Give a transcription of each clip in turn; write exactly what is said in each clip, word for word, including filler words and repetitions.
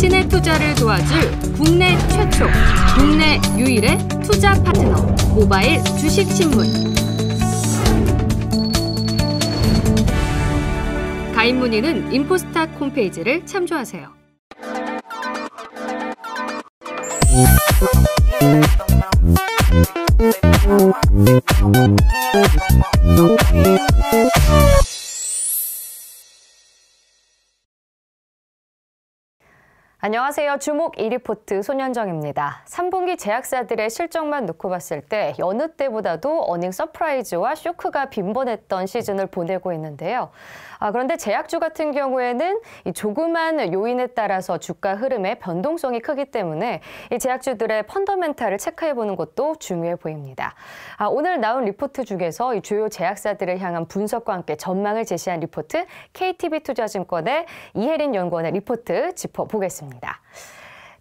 당신의 투자를 도와줄 국내 최초, 국내 유일의 투자 파트너 모바일 주식신문. 가입 문의는 인포스탁 홈페이지를 참조하세요. 안녕하세요. 주목 일 리포트 손현정입니다. 삼 분기 제약사들의 실적만 놓고 봤을 때 여느 때보다도 어닝 서프라이즈와 쇼크가 빈번했던 시즌을 보내고 있는데요. 아, 그런데 제약주 같은 경우에는 이 조그만 요인에 따라서 주가 흐름의 변동성이 크기 때문에 이 제약주들의 펀더멘탈을 체크해보는 것도 중요해 보입니다. 아, 오늘 나온 리포트 중에서 이 주요 제약사들을 향한 분석과 함께 전망을 제시한 리포트, 케이티비투자증권의 이혜린 연구원의 리포트 짚어보겠습니다.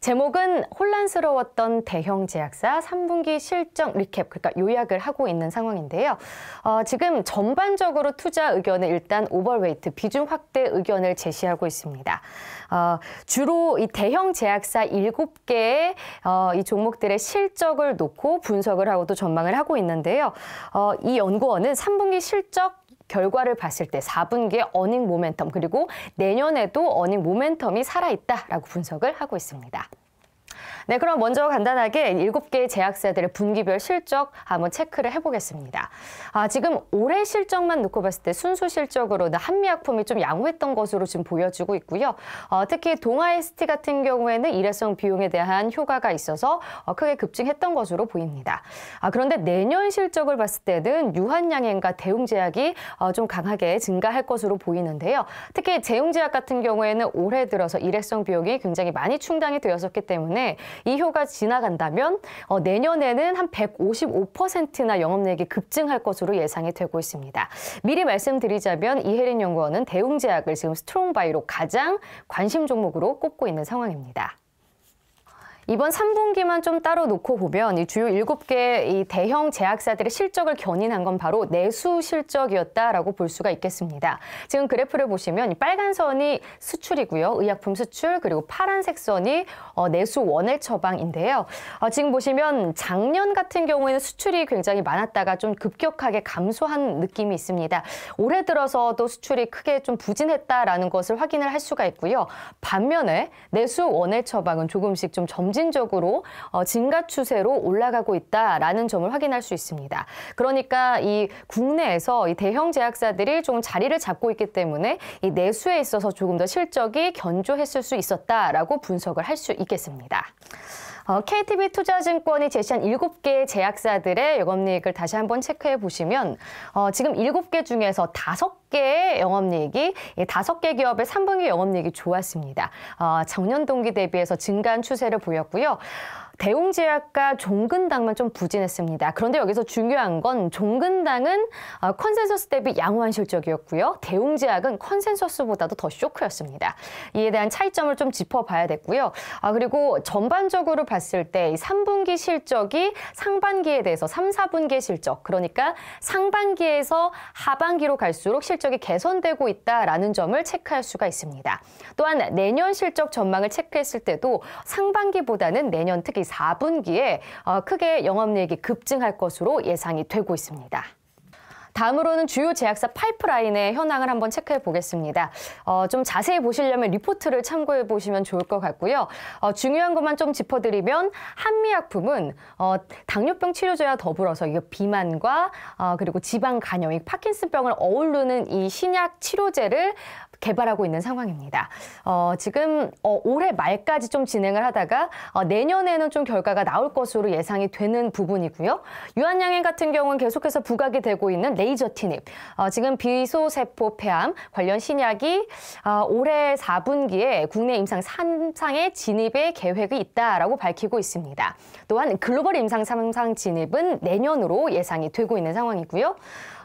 제목은 혼란스러웠던 대형 제약사 삼 분기 실적 리캡, 그러니까 요약을 하고 있는 상황인데요. 어, 지금 전반적으로 투자 의견은 일단 오버웨이트, 비중 확대 의견을 제시하고 있습니다. 어, 주로 이 대형 제약사 일곱 개의 어, 이 종목들의 실적을 놓고 분석을 하고 또 전망을 하고 있는데요. 어, 이 연구원은 삼 분기 실적 결과를 봤을 때 사 분기의 어닝 모멘텀, 그리고 내년에도 어닝 모멘텀이 살아있다라고 분석을 하고 있습니다. 네, 그럼 먼저 간단하게 일곱 개의 제약사들의 분기별 실적 한번 체크를 해보겠습니다. 아, 지금 올해 실적만 놓고 봤을 때 순수 실적으로는 한미약품이 좀 양호했던 것으로 지금 보여지고 있고요. 어, 특히 동아에스티 같은 경우에는 일회성 비용에 대한 효과가 있어서 어, 크게 급증했던 것으로 보입니다. 아, 그런데 내년 실적을 봤을 때는 유한양행과 대웅제약이 어, 좀 강하게 증가할 것으로 보이는데요. 특히 대웅제약 같은 경우에는 올해 들어서 일회성 비용이 굉장히 많이 충당이 되었었기 때문에 이 효가 지나간다면 어, 내년에는 한 백오십오 퍼센트나 영업내역이 급증할 것으로 예상이 되고 있습니다. 미리 말씀드리자면 이혜린 연구원은 대웅제약을 지금 스트롱바이로 가장 관심 종목으로 꼽고 있는 상황입니다. 이번 삼 분기만 좀 따로 놓고 보면 이 주요 일곱 개의 이 대형 제약사들의 실적을 견인한 건 바로 내수 실적이었다라고 볼 수가 있겠습니다. 지금 그래프를 보시면 이 빨간 선이 수출이고요. 의약품 수출, 그리고 파란색 선이 어, 내수 원액 처방인데요. 어, 지금 보시면 작년 같은 경우에는 수출이 굉장히 많았다가 좀 급격하게 감소한 느낌이 있습니다. 올해 들어서도 수출이 크게 좀 부진했다라는 것을 확인을 할 수가 있고요. 반면에 내수 원액 처방은 조금씩 좀 점진 적으로 어, 증가 추세로 올라가고 있다라는 점을 확인할 수 있습니다. 그러니까 이 국내에서 이 대형 제약사들이 좀 자리를 잡고 있기 때문에 이 내수에 있어서 조금 더 실적이 견조했을 수 있었다라고 분석을 할 수 있겠습니다. 어, 케이티비투자증권이 제시한 일곱 개의 제약사들의 영업이익을 다시 한번 체크해 보시면 어, 지금 일곱 개 중에서 다섯 개의 영업이익이 다섯 개 기업의 삼 분기 영업이익이 좋았습니다. 어, 작년 동기 대비해서 증가한 추세를 보였고요. 대웅제약과 종근당만 좀 부진했습니다. 그런데 여기서 중요한 건 종근당은 컨센서스 대비 양호한 실적이었고요. 대웅제약은 컨센서스보다도 더 쇼크였습니다. 이에 대한 차이점을 좀 짚어봐야 됐고요. 아, 그리고 전반적으로 봤을 때 이 삼 분기 실적이 상반기에 대해서 삼, 사분기의 실적, 그러니까 상반기에서 하반기로 갈수록 실적이 개선되고 있다라는 점을 체크할 수가 있습니다. 또한 내년 실적 전망을 체크했을 때도 상반기보다는 내년 특히 사 분기에 크게 영업이익이 급증할 것으로 예상이 되고 있습니다. 다음으로는 주요 제약사 파이프라인의 현황을 한번 체크해 보겠습니다. 어, 좀 자세히 보시려면 리포트를 참고해 보시면 좋을 것 같고요. 어, 중요한 것만 좀 짚어드리면 한미약품은 어, 당뇨병 치료제와 더불어서 이거 비만과 어, 그리고 지방 간염, 이 파킨슨병을 어우르는 이 신약 치료제를 개발하고 있는 상황입니다. 어, 지금 어, 올해 말까지 좀 진행을 하다가 어, 내년에는 좀 결과가 나올 것으로 예상이 되는 부분이고요. 유한양행 같은 경우는 계속해서 부각이 되고 있는 레이저 티닙, 어, 지금 비소세포 폐암 관련 신약이 어, 올해 사 분기에 국내 임상 삼 상의 진입의 계획이 있다라고 밝히고 있습니다. 또한 글로벌 임상 삼 상 진입은 내년으로 예상이 되고 있는 상황이고요.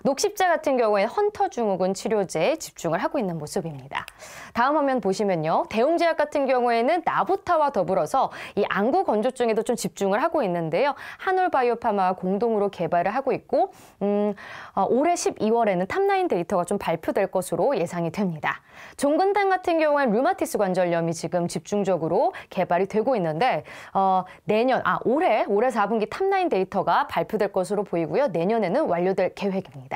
녹십자 같은 경우에 헌터 증후군 치료제에 집중을 하고 있는 모습입니다. 다음 화면 보시면요. 대웅제약 같은 경우에는 나부타와 더불어서 이 안구 건조증에도 좀 집중을 하고 있는데요. 한올바이오파마와 공동으로 개발을 하고 있고 음, 어, 올해 십이월에는 탑라인 데이터가 좀 발표될 것으로 예상이 됩니다. 종근당 같은 경우에는 류마티스 관절염이 지금 집중적으로 개발이 되고 있는데 어, 내년 아 올해 올해 사분기 탑라인 데이터가 발표될 것으로 보이고요. 내년에는 완료될 계획입니다.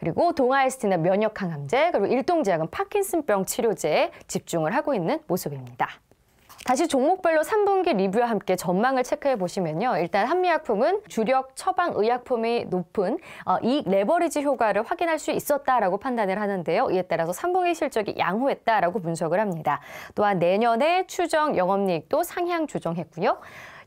그리고 동아에스티는 면역 항암제, 그리고 일동제약은 파킨슨병 치료제에 집중을 하고 있는 모습입니다. 다시 종목별로 삼분기 리뷰와 함께 전망을 체크해 보시면요. 일단 한미약품은 주력 처방의약품이 높은 이익 레버리지 효과를 확인할 수 있었다라고 판단을 하는데요. 이에 따라서 삼분기 실적이 양호했다라고 분석을 합니다. 또한 내년에 추정 영업이익도 상향 조정했고요.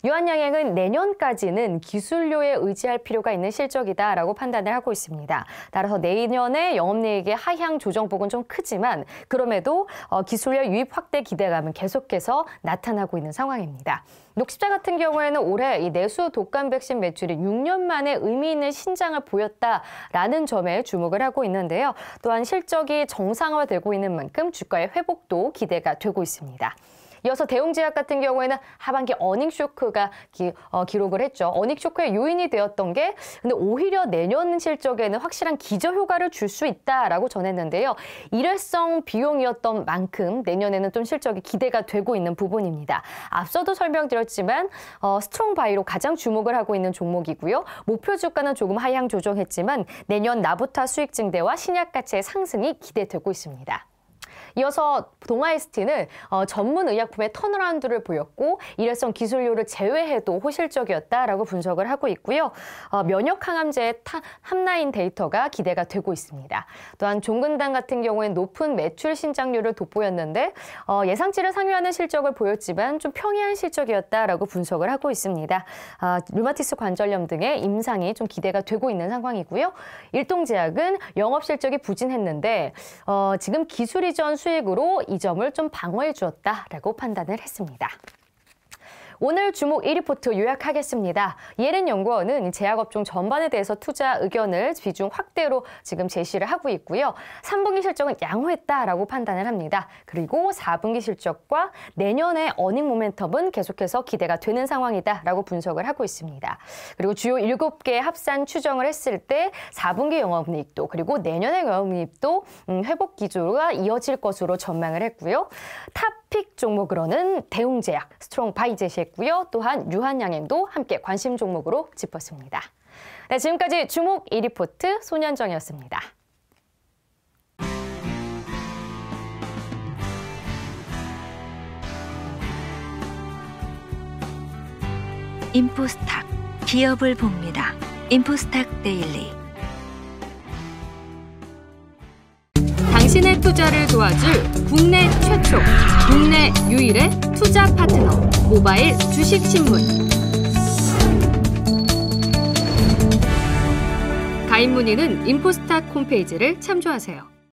유한양행은 내년까지는 기술료에 의지할 필요가 있는 실적이다라고 판단을 하고 있습니다. 따라서 내년에 영업이익의 하향 조정폭은 좀 크지만 그럼에도 기술료 유입 확대 기대감은 계속해서 나타나고 있는 상황입니다. 녹십자 같은 경우에는 올해 이 내수 독감 백신 매출이 육 년 만에 의미 있는 신장을 보였다라는 점에 주목을 하고 있는데요. 또한 실적이 정상화되고 있는 만큼 주가의 회복도 기대가 되고 있습니다. 이어서 대웅제약 같은 경우에는 하반기 어닝쇼크가 기, 어, 기록을 했죠. 어닝쇼크의 요인이 되었던 게 근데 오히려 내년 실적에는 확실한 기저효과를 줄 수 있다라고 전했는데요. 일회성 비용이었던 만큼 내년에는 좀 실적이 기대가 되고 있는 부분입니다. 앞서도 설명드렸지만 어, 스트롱바이로 가장 주목을 하고 있는 종목이고요. 목표 주가는 조금 하향 조정했지만 내년 나부타 수익 증대와 신약 가치의 상승이 기대되고 있습니다. 이어서 동아에스티는 어, 전문 의약품의 턴어라운드를 보였고 일회성 기술료를 제외해도 호실적이었다라고 분석을 하고 있고요. 어, 면역 항암제의 탑라인 데이터가 기대가 되고 있습니다. 또한 종근당 같은 경우엔 높은 매출 신장률을 돋보였는데 어, 예상치를 상회하는 실적을 보였지만 좀 평이한 실적이었다라고 분석을 하고 있습니다. 어, 류마티스 관절염 등의 임상이 좀 기대가 되고 있는 상황이고요. 일동제약은 영업 실적이 부진했는데 어, 지금 기술 이전 수익으로 이 점을 좀 방어해 주었다라고 판단을 했습니다. 오늘 주목 일 리포트 요약하겠습니다. 이혜린 연구원은 제약업종 전반에 대해서 투자 의견을 비중 확대로 지금 제시를 하고 있고요. 삼분기 실적은 양호했다라고 판단을 합니다. 그리고 사분기 실적과 내년의 어닝 모멘텀은 계속해서 기대가 되는 상황이다라고 분석을 하고 있습니다. 그리고 주요 일곱 개의 합산 추정을 했을 때 사분기 영업이익도 그리고 내년의 영업이익도 회복 기조가 이어질 것으로 전망을 했고요. 탑픽 종목으로는 대웅제약, 스트롱바이 제시했습니다. 고요. 또한 유한양행도 함께 관심 종목으로 짚었습니다. 네, 지금까지 주목 일 리포트 손현정이었습니다. 인포스탁, 기업을 봅니다. 인포스탁데일리. 당신의 투자를 도와줄 국내 최초, 국내 유일의 투자 파트너 모바일 주식신문. 가입 문의는 인포스탁 홈페이지를 참조하세요.